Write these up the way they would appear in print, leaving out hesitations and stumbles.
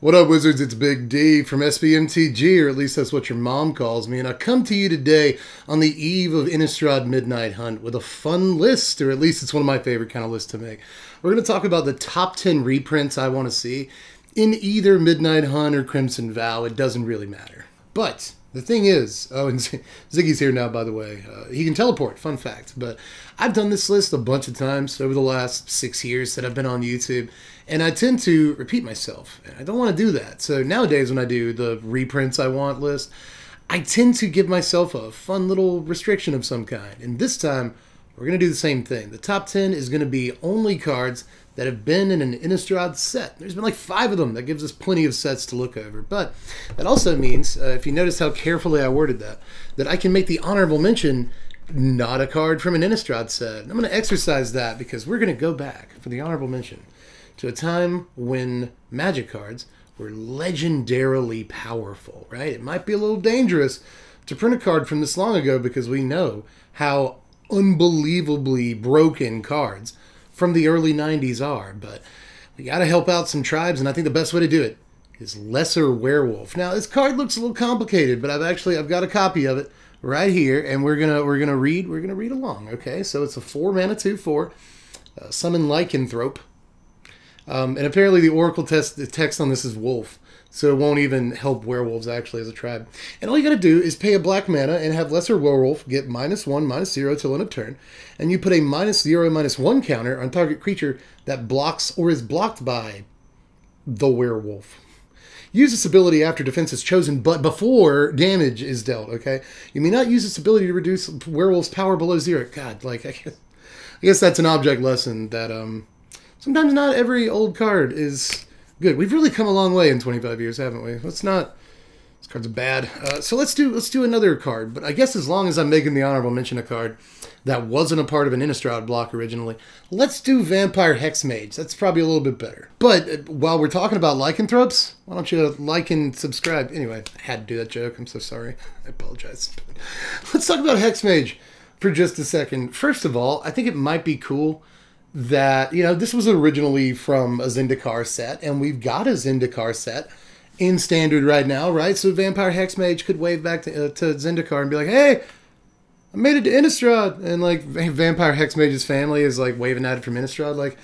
What up, Wizards? It's Big D from SBMTG, or at least that's what your mom calls me, and I come to you today on the eve of Innistrad Midnight Hunt with a fun list, or at least it's one of my favorite kind of lists to make. We're going to talk about the top 10 reprints I want to see in either Midnight Hunt or Crimson Vow. It doesn't really matter. But the thing is, oh, and Ziggy's here now, by the way. He can teleport, fun fact. But I've done this list a bunch of times over the last 6 years that I've been on YouTube, and I tend to repeat myself. And I don't want to do that. So nowadays when I do the reprints I want list, I tend to give myself a fun little restriction of some kind. And this time, we're going to do the same thing. The top 10 is going to be only cards that have been in an Innistrad set. There's been like 5 of them. That gives us plenty of sets to look over. But that also means, if you notice how carefully I worded that I can make the honorable mention not a card from an Innistrad set. And I'm going to exercise that because we're going to go back for the honorable mention to a time when Magic cards were legendarily powerful, right? It might be a little dangerous to print a card from this long ago because we know how unbelievably broken cards from the early 90s are, but we gotta help out some tribes, and I think the best way to do it is Lesser Werewolf. Now this card looks a little complicated, but I've got a copy of it right here, and we're gonna read along. Okay, so it's a 4 mana 2/4, summon lycanthrope, and apparently the text on this is wolf. So it won't even help werewolves, actually, as a tribe. And all you got to do is pay a black mana and have Lesser Werewolf get -1/-0 till end of turn. And you put a -0/-1 counter on target creature that blocks or is blocked by the werewolf. Use this ability after defense is chosen, but before damage is dealt, okay? You may not use this ability to reduce werewolf's power below 0. God, like, I guess that's an object lesson that sometimes not every old card is... Good. We've really come a long way in 25 years, haven't we? Let's not... This card's bad. So let's do another card. But I guess as long as I'm making the honorable mention a card that wasn't a part of an Innistrad block originally, let's do Vampire Hexmage. That's probably a little bit better. But while we're talking about lycanthropes, why don't you like and subscribe? Anyway, I had to do that joke. I'm so sorry. I apologize. Let's talk about Hexmage for just a second. First of all, I think it might be cool that, you know, this was originally from a Zendikar set, and we've got a Zendikar set in Standard right now, right? So Vampire Hexmage could wave back to Zendikar and be like, hey, I made it to Innistrad! And, like, Vampire Hexmage's family is, like, waving at it from Innistrad, like,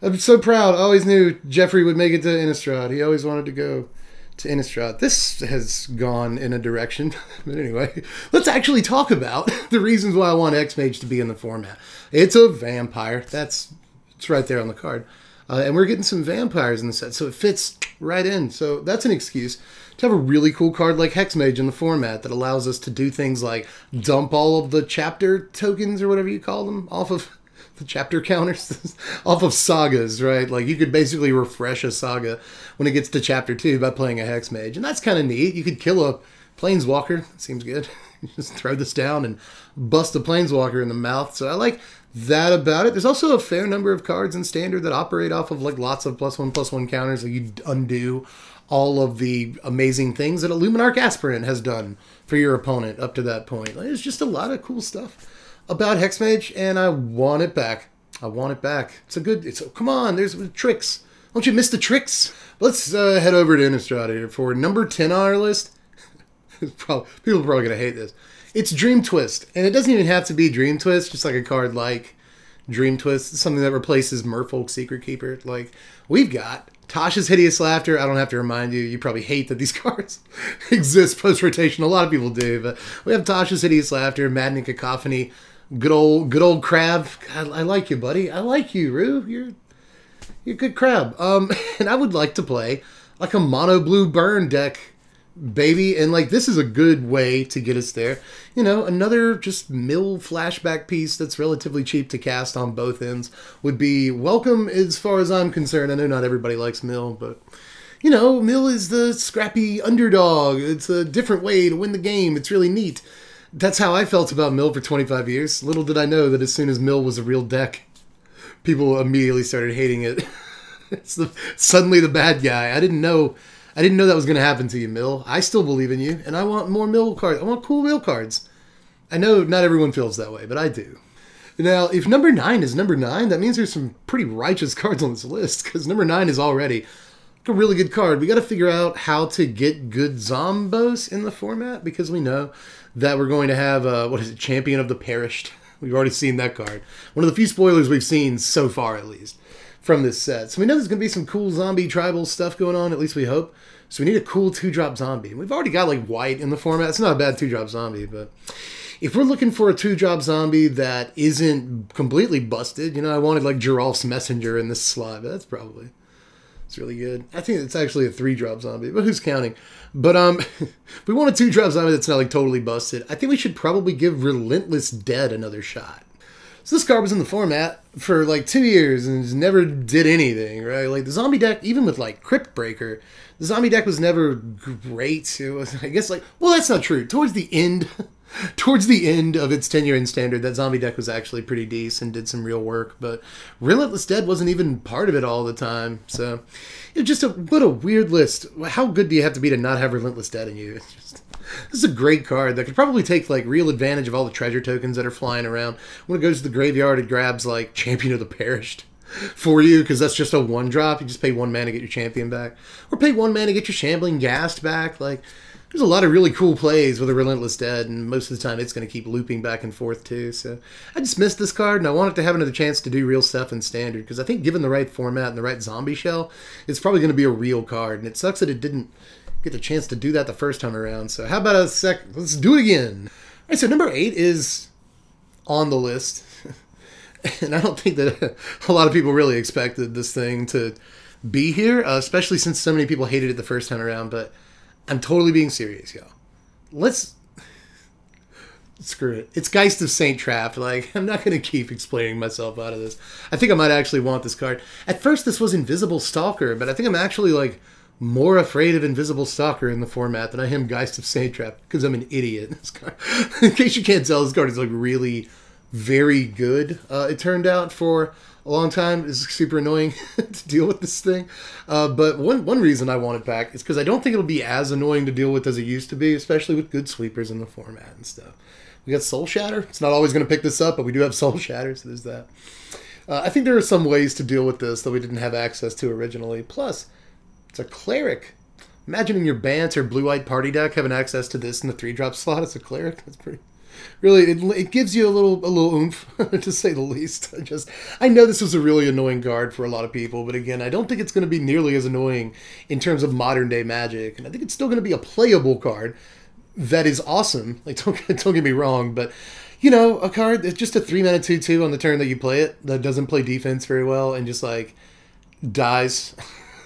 I'm so proud, I always knew Jeffrey would make it to Innistrad, he always wanted to go to Innistrad. This has gone in a direction, but anyway, let's actually talk about the reasons why I want Hexmage to be in the format. It's a vampire. It's right there on the card. And we're getting some vampires in the set, so it fits right in. So that's an excuse to have a really cool card like Hexmage in the format that allows us to do things like dump all of the chapter tokens, or whatever you call them, off of the chapter counters, off of sagas, right? Like, you could basically refresh a saga when it gets to chapter 2 by playing a Hexmage, and that's kind of neat. You could kill a planeswalker. That seems good. Just throw this down and bust the planeswalker in the mouth. So I like that about it. There's also a fair number of cards in Standard that operate off of, like, lots of +1/+1 counters. So you undo all of the amazing things that a Luminarch Aspirant has done for your opponent up to that point. Like, there's just a lot of cool stuff about Hexmage, and I want it back. I want it back. Come on, there's tricks. Don't you miss the tricks? Let's head over to Innistrad here for number 10 on our list. People are probably going to hate this. It's Dream Twist, and it doesn't even have to be Dream Twist, just like a card like Dream Twist, something that replaces Merfolk Secret Keeper. Like, we've got Tasha's Hideous Laughter. I don't have to remind you. You probably hate that these cards exist post-rotation. A lot of people do, but we have Tasha's Hideous Laughter, Maddening Cacophony, good old Crab. God, I like you, buddy. I like you, Rue. You're a good crab. And I would like to play like a mono blue burn deck, baby, and like this is a good way to get us there. You know, another just mill flashback piece that's relatively cheap to cast on both ends would be welcome as far as I'm concerned. I know not everybody likes mill, but you know, mill is the scrappy underdog. It's a different way to win the game. It's really neat. That's how I felt about mill for 25 years. Little did I know that as soon as mill was a real deck, people immediately started hating it. It's suddenly the bad guy. I didn't know that was going to happen to you, mill. I still believe in you, and I want more mill cards. I want cool mill cards. I know not everyone feels that way, but I do. Now, if number 9 is number 9, that means there's some pretty righteous cards on this list, because number 9 is already a really good card. We got to figure out how to get good Zombos in the format, because we know that we're going to have, what is it, Champion of the Perished. We've already seen that card. One of the few spoilers we've seen so far, at least, from this set. So we know there's going to be some cool zombie tribal stuff going on, at least we hope. So we need a cool 2-drop zombie. We've already got, like, white in the format. It's not a bad 2-drop zombie, but if we're looking for a 2-drop zombie that isn't completely busted, you know, I wanted, like, Geralf's Messenger in this slot, but that's probably... It's really good. I think it's actually a 3-drop zombie, but who's counting? But we want a 2-drop zombie that's not like totally busted. I think we should probably give Relentless Dead another shot. So this card was in the format for like 2 years and just never did anything, right? Like the zombie deck, even with like Cryptbreaker, the zombie deck was never great. It was, I guess, like, well, that's not true. Towards the end of its tenure in Standard, that zombie deck was actually pretty decent, did some real work, but Relentless Dead wasn't even part of it all the time, so it's just what a weird list. How good do you have to be to not have Relentless Dead in you? It's just, this is a great card that could probably take like real advantage of all the treasure tokens that are flying around. When it goes to the graveyard, it grabs like Champion of the Perished for you, because that's just a 1-drop. You just pay 1 mana to get your champion back, or pay 1 mana to get your Shambling Ghast back. Like, there's a lot of really cool plays with a Relentless Dead, and most of the time it's going to keep looping back and forth too. So I just missed this card, and I wanted to have another chance to do real stuff in Standard, because I think given the right format and the right zombie shell, it's probably going to be a real card, and it sucks that it didn't get the chance to do that the first time around. So how about let's do it again. All right, so number 8 is on the list, and I don't think that a lot of people really expected this thing to be here, especially since so many people hated it the first time around, but I'm totally being serious, y'all. Let's... Screw it. It's Geist of Saint Trap. Like, I'm not going to keep explaining myself out of this. I think I might actually want this card. At first, this was Invisible Stalker, but I think I'm actually, like, more afraid of Invisible Stalker in the format than I am Geist of Saint Trap, because I'm an idiot. This card, in case you can't tell, this card is, like, really very good. It turned out for a long time. It's super annoying to deal with this thing. But one reason I want it back is because I don't think it'll be as annoying to deal with as it used to be, especially with good sweepers in the format and stuff. We got Soul Shatter. It's not always going to pick this up, but we do have Soul Shatter, so there's that. I think there are some ways to deal with this that we didn't have access to originally. Plus, it's a cleric. Imagine in your Bant or Blue-White party deck having access to this in the 3-drop slot as a cleric. That's pretty... Really, it gives you a little oomph, to say the least. I know this was a really annoying card for a lot of people, but again, I don't think it's going to be nearly as annoying in terms of modern-day Magic, and I think it's still going to be a playable card that is awesome. Like, don't get me wrong, but, you know, a card that's just a 3-mana 2/2 on the turn that you play it, that doesn't play defense very well, and just, like, dies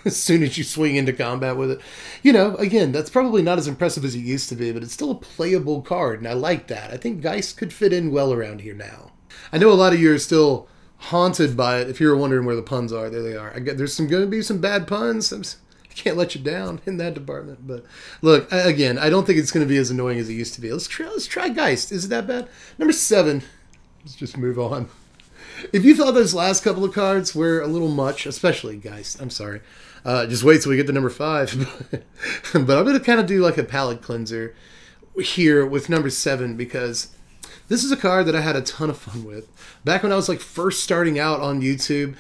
as soon as you swing into combat with it. You know, again, that's probably not as impressive as it used to be, but it's still a playable card, and I like that. I think Geist could fit in well around here now. I know a lot of you are still haunted by it. If you were wondering where the puns are, there they are. There's going to be some bad puns. I can't let you down in that department. But look, again, I don't think it's going to be as annoying as it used to be. Let's try Geist. Is it that bad? Number 7. Let's just move on. If you thought those last couple of cards were a little much, especially Geist, I'm sorry. Just wait till we get to number 5. But I'm going to kind of do like a palate cleanser here with number 7, because this is a card that I had a ton of fun with. Back when I was like first starting out on YouTube,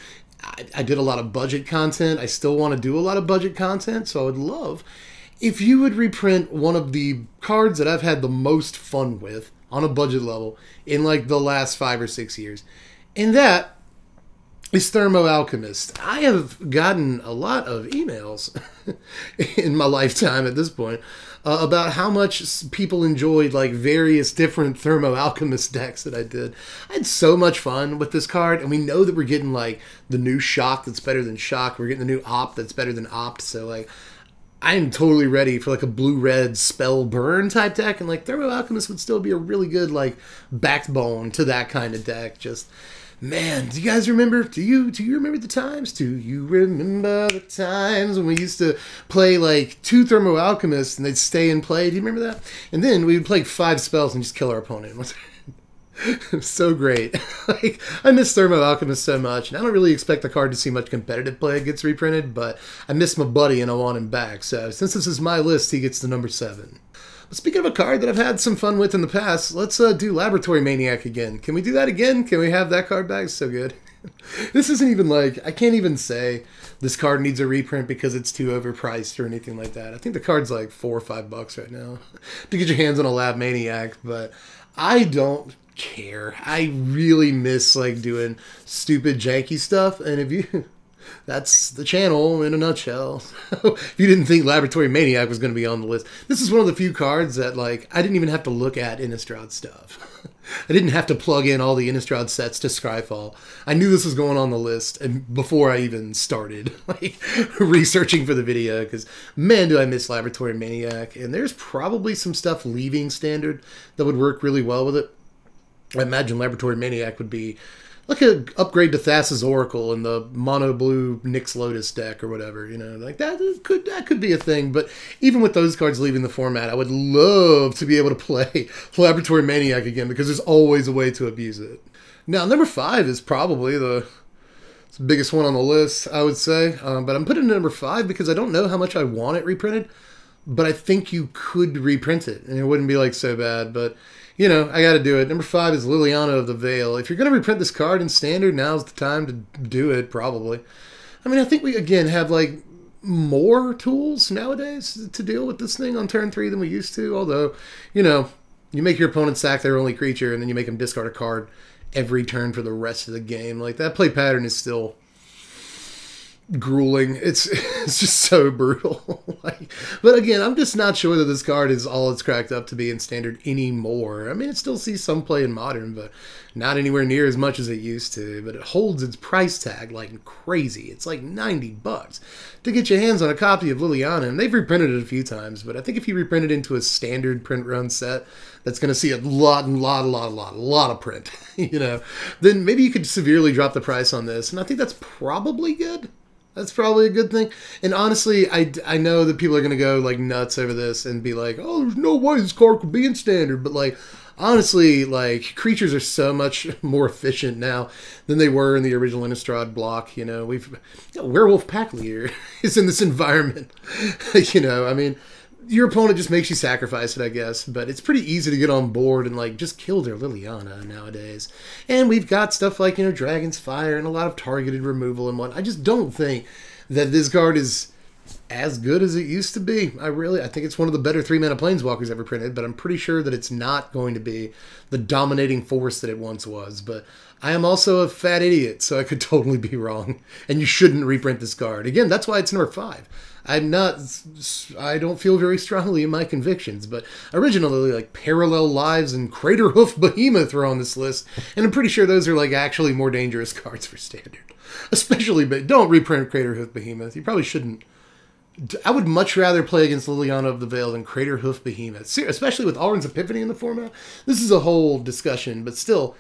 I did a lot of budget content. I still want to do a lot of budget content, so I would love if you would reprint one of the cards that I've had the most fun with on a budget level in like the last 5 or 6 years. And that is Thermo Alchemist. I have gotten a lot of emails in my lifetime at this point about how much people enjoyed like various different Thermo Alchemist decks that I did. I had so much fun with this card, and we know that we're getting like the new Shock that's better than Shock. We're getting the new Opt that's better than Opt. So like, I'm totally ready for like a blue-red spell burn type deck, and like Thermo Alchemist would still be a really good like backbone to that kind of deck. Just, man, do you guys remember? Do you remember the times? Do you remember the times when we used to play like 2 Thermo Alchemists and they'd stay and play? Do you remember that? And then we would play 5 spells and just kill our opponent. So great. Like, I miss Thermo Alchemist so much, and I don't really expect the card to see much competitive play. It gets reprinted, but I miss my buddy and I want him back. So since this is my list, he gets the number 7. Speaking of a card that I've had some fun with in the past, let's do Laboratory Maniac again. Can we do that again? Can we have that card back? It's so good. This isn't even like, I can't even say this card needs a reprint because it's too overpriced or anything like that. I think the card's like $4 or $5 right now to get your hands on a Lab Maniac, but I don't care. I really miss like doing stupid janky stuff, and if you that's the channel in a nutshell. If you didn't think Laboratory Maniac was going to be on the list, this is one of the few cards that like I didn't even have to look at Innistrad stuff. I didn't have to plug in all the Innistrad sets to Scryfall. I knew this was going on the list and before I even started like researching for the video, because man, do I miss Laboratory Maniac. And there's probably some stuff leaving Standard that would work really well with it. I imagine Laboratory Maniac would be like an upgrade to Thassa's Oracle in the mono blue Nyx Lotus deck or whatever, you know, like that could be a thing. But even with those cards leaving the format, I would love to be able to play Laboratory Maniac again, because there's always a way to abuse it. Now, number 5 is probably the biggest one on the list, I would say, but I'm putting it at number 5 because I don't know how much I want it reprinted, but I think you could reprint it and it wouldn't be like so bad, but you know, I gotta do it. Number 5 is Liliana of the Veil. If you're gonna reprint this card in Standard, now's the time to do it, probably. I mean, I think we, again, have, like, more tools nowadays to deal with this thing on turn 3 than we used to, although, you know, you make your opponent sack their only creature, and then you make them discard a card every turn for the rest of the game. Like, that play pattern is still grueling. It's just so brutal. Like, but again, I'm just not sure that this card is all it's cracked up to be in Standard anymore. I mean, it still sees some play in Modern, but not anywhere near as much as it used to. But it holds its price tag like crazy. It's like $90 to get your hands on a copy of Liliana, and they've reprinted it a few times, but I think if you reprint it into a Standard print run set that's going to see a lot of print, you know, then maybe you could severely drop the price on this, and I think that's probably good. That's probably a good thing. And honestly, I know that people are going to go like nuts over this and be like, oh, there's no way this card could be in Standard. But like, honestly, like creatures are so much more efficient now than they were in the original Innistrad block. You know, Werewolf Pack Leader is in this environment. You know, I mean, your opponent just makes you sacrifice it, I guess, but it's pretty easy to get on board and, like, just kill their Liliana nowadays. And we've got stuff like, you know, Dragon's Fire and a lot of targeted removal and whatnot. I just don't think that this card is as good as it used to be. I think it's one of the better 3-mana Planeswalkers ever printed, but I'm pretty sure that it's not going to be the dominating force that it once was. But I am also a fat idiot, so I could totally be wrong. And you shouldn't reprint this card. Again, that's why it's number 5. I don't feel very strongly in my convictions, but originally, like, Parallel Lives and Craterhoof Behemoth were on this list, and I'm pretty sure those are, like, actually more dangerous cards for Standard. Especially, but don't reprint Craterhoof Behemoth. You probably shouldn't. I would much rather play against Liliana of the Veil than Craterhoof Behemoth, especially with Alren's Epiphany in the format. This is a whole discussion, but still,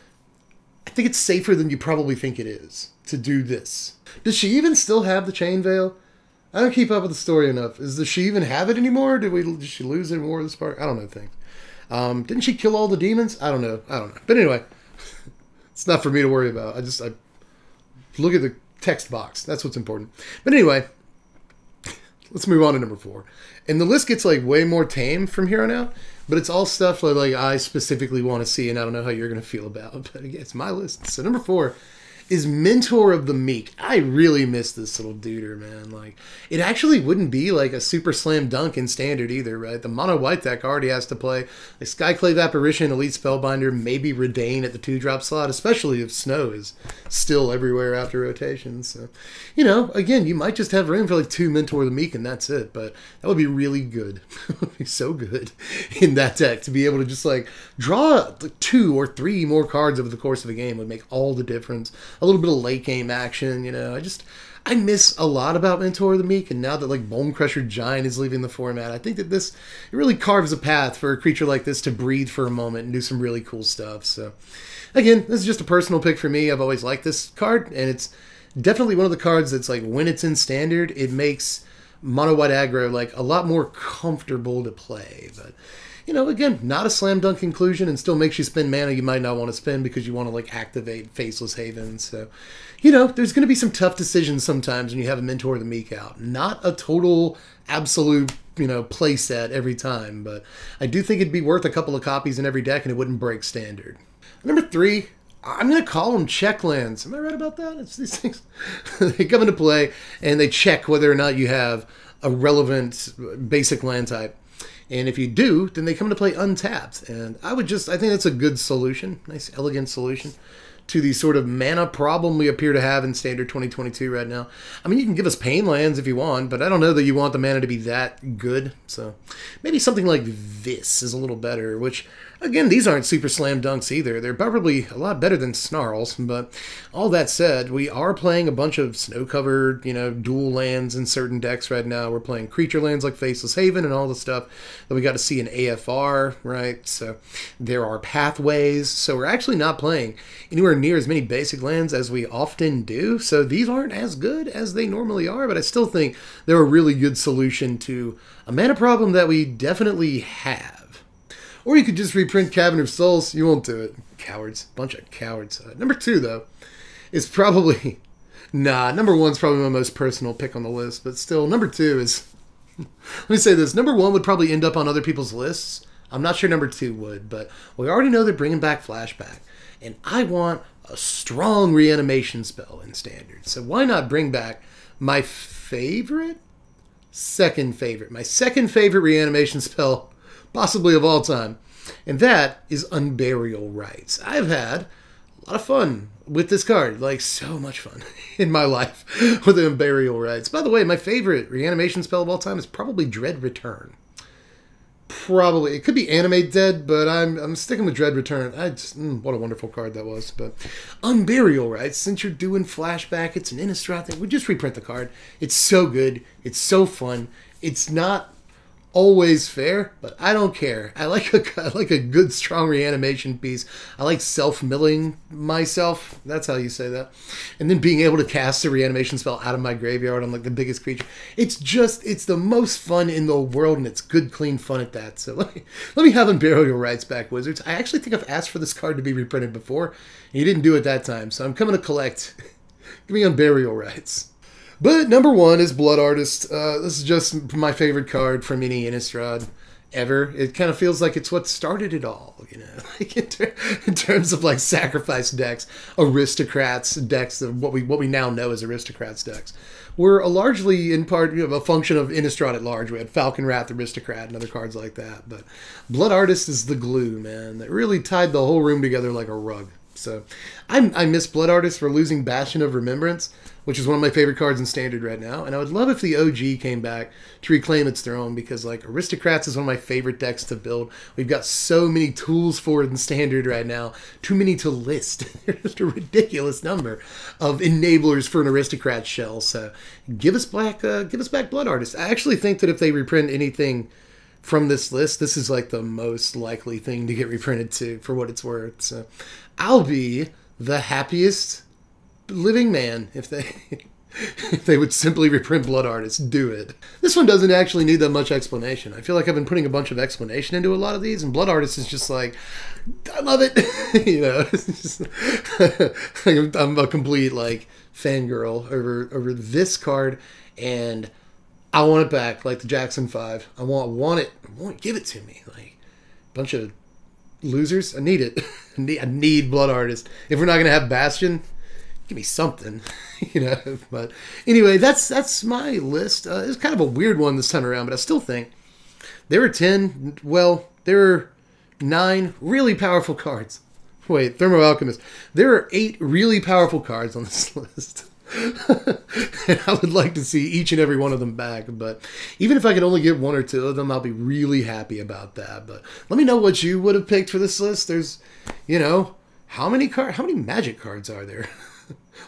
I think it's safer than you probably think it is to do this. Does she even still have the Chain Veil? I don't keep up with the story enough. Does she even have it anymore? Did she lose it in War of the Spark? I don't know things. Didn't she kill all the demons? I don't know. But anyway, it's not for me to worry about. I look at the text box. That's what's important. But anyway, let's move on to number 4. And the list gets like way more tame from here on out, but it's all stuff that, like, I specifically want to see, and I don't know how you're going to feel about. But again, it's my list. So number 4 is Mentor of the Meek. I really miss this little duder, man. Like, it actually wouldn't be like a super slam dunk in Standard either, right? The mono white deck already has to play like Skyclave Apparition, Elite Spellbinder, maybe Redain at the 2-drop slot, especially if Snow is still everywhere after rotation. So, you know, again, you might just have room for like 2 Mentor of the Meek and that's it, but that would be really good. It would be so good in that deck to be able to just like draw 2 or 3 more cards over the course of a game would make all the difference. A little bit of late game action, you know. I miss a lot about Mentor of the Meek, and now that like Bonecrusher Giant is leaving the format, I think that it really carves a path for a creature like this to breathe for a moment and do some really cool stuff. So again, this is just a personal pick for me. I've always liked this card, and it's definitely one of the cards that's like when it's in Standard, it makes mono white aggro like a lot more comfortable to play. But you know, again, not a slam dunk conclusion, and still makes you spend mana you might not want to spend because you want to, like, activate Faceless Haven. So, you know, there's going to be some tough decisions sometimes when you have a Mentor of the Meek out. Not a total, absolute, you know, play set every time, but I do think it'd be worth a couple of copies in every deck, and it wouldn't break Standard. Number 3, I'm going to call them check lands. Am I right about that? It's these things. They come into play, and they check whether or not you have a relevant basic land type. And if you do, then they come into play untapped. And I think that's a good solution. Nice, elegant solution to the sort of mana problem we appear to have in Standard 2022 right now. I mean, you can give us pain lands if you want, but I don't know that you want the mana to be that good. So maybe something like this is a little better, which, again, these aren't super slam dunks either. They're probably a lot better than Snarls, but all that said, we are playing a bunch of snow-covered, you know, dual lands in certain decks right now. We're playing creature lands like Faceless Haven and all the stuff that we got to see in AFR, right? So there are pathways, so we're actually not playing anywhere near as many basic lands as we often do, so these aren't as good as they normally are, but I still think they're a really good solution to a mana problem that we definitely have. Or you could just reprint Cavern of Souls. You won't do it. Cowards. Bunch of cowards. Number two, though, is probably... Nah, number one's probably my most personal pick on the list, but still, number two is... Let me say this. Number one would probably end up on other people's lists. I'm not sure number two would, but we already know they're bringing back Flashback. And I want a strong reanimation spell in Standard. So why not bring back my favorite? Second favorite. My second favorite reanimation spell, possibly of all time. And that is Unburial Rites. I've had a lot of fun with this card. Like, so much fun in my life with Unburial Rites. By the way, my favorite reanimation spell of all time is probably Dread Return. Probably. It could be Animate Dead, but I'm sticking with Dread Return. What a wonderful card that was. But Unburial Rites, since you're doing Flashback, it's an Innistrad thing. We just reprint the card. It's so good. It's so fun. It's not always fair, but I don't care. I like a good, strong reanimation piece. I like self-milling myself. That's how you say that. And then being able to cast a reanimation spell out of my graveyard on, like, the biggest creature. It's the most fun in the world, and it's good, clean fun at that. So let me have Unburial Rites back, Wizards. I actually think I've asked for this card to be reprinted before, and you didn't do it that time, so I'm coming to collect. Give me Unburial Rites. But number one is Blood Artist. This is just my favorite card from any Innistrad ever. It kind of feels like it's what started it all, you know, like in terms of, like, sacrifice decks, Aristocrats decks, what we now know as Aristocrats decks, were largely in part, you know, a function of Innistrad at large. We had Falcon Wrath, Aristocrat, and other cards like that. But Blood Artist is the glue, man, that really tied the whole room together like a rug. So I miss Blood Artist for losing Bastion of Remembrance, which is one of my favorite cards in Standard right now. And I would love if the OG came back to reclaim its throne, because, like, Aristocrats is one of my favorite decks to build. We've got so many tools for it in Standard right now. Too many to list. There's just a ridiculous number of enablers for an Aristocrat shell. So give us back Blood Artist. I actually think that if they reprint anything from this list, this is, like, the most likely thing to get reprinted to, for what it's worth. So I'll be the happiest living man if they would simply reprint Blood Artist. Do it. This one doesn't actually need that much explanation. I feel like I've been putting a bunch of explanation into a lot of these, and Blood Artist is just like, I love it. You know, it's just, I'm a complete, like, fangirl over this card, and I want it back, like the Jackson 5. I want it. Give it to me, like a bunch of losers. I need it. I need Blood Artist. If we're not gonna have Bastion, give me something, you know. But anyway, that's my list. It's kind of a weird one this time around, but I still think there are 10. Well, there are 9 really powerful cards. Wait, Thermo Alchemist. There are 8 really powerful cards on this list. And I would like to see each and every one of them back, but even if I could only get 1 or 2 of them, I'll be really happy about that. But let me know what you would have picked for this list. There's, you know, how many Magic cards are there?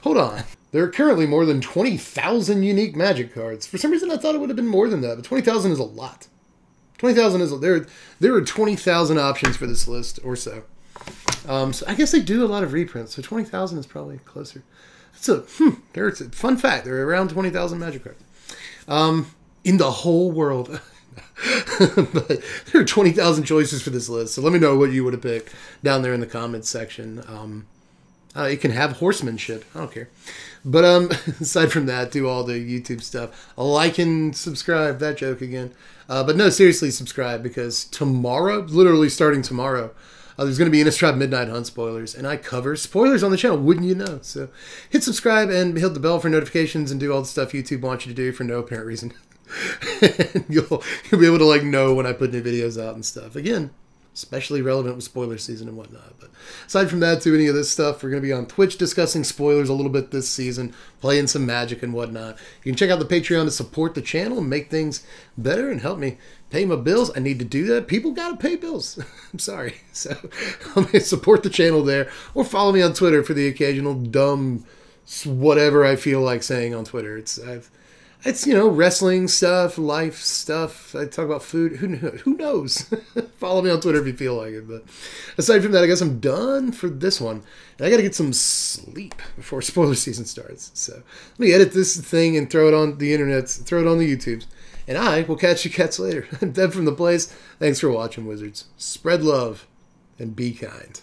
Hold on. There are currently more than 20,000 unique Magic cards. For some reason, I thought it would have been more than that, but 20,000 is a lot. 20,000 is there are 20,000 options for this list or so. So I guess they do a lot of reprints, so 20,000 is probably closer. So, there's a fun fact. There are around 20,000 Magic cards in the whole world. But there are 20,000 choices for this list. So let me know what you would have picked down there in the comments section. It can have horsemanship. I don't care. But aside from that, do all the YouTube stuff. Like and subscribe. That joke again. But no, seriously, subscribe, because tomorrow, literally starting tomorrow, There's going to be Innistrad Midnight Hunt spoilers, and I cover spoilers on the channel, wouldn't you know? So hit subscribe and hit the bell for notifications and do all the stuff YouTube wants you to do for no apparent reason. And you'll be able to like know when I put new videos out and stuff. Again, especially relevant with spoiler season and whatnot. But aside from that, to any of this stuff, we're going to be on Twitch discussing spoilers a little bit this season, playing some Magic and whatnot. You can check out the Patreon to support the channel and make things better and help me pay my bills. I need to do that. People got to pay bills. I'm sorry. So support the channel there, or follow me on Twitter for the occasional dumb whatever I feel like saying on Twitter. It's, you know, wrestling stuff, life stuff. I talk about food. Who knows? Follow me on Twitter if you feel like it. But aside from that, I guess I'm done for this one. And I got to get some sleep before spoiler season starts. So let me edit this thing and throw it on the internet, throw it on the YouTubes. And I will catch you cats later. I'm Deb from The Place. Thanks for watching, Wizards. Spread love and be kind.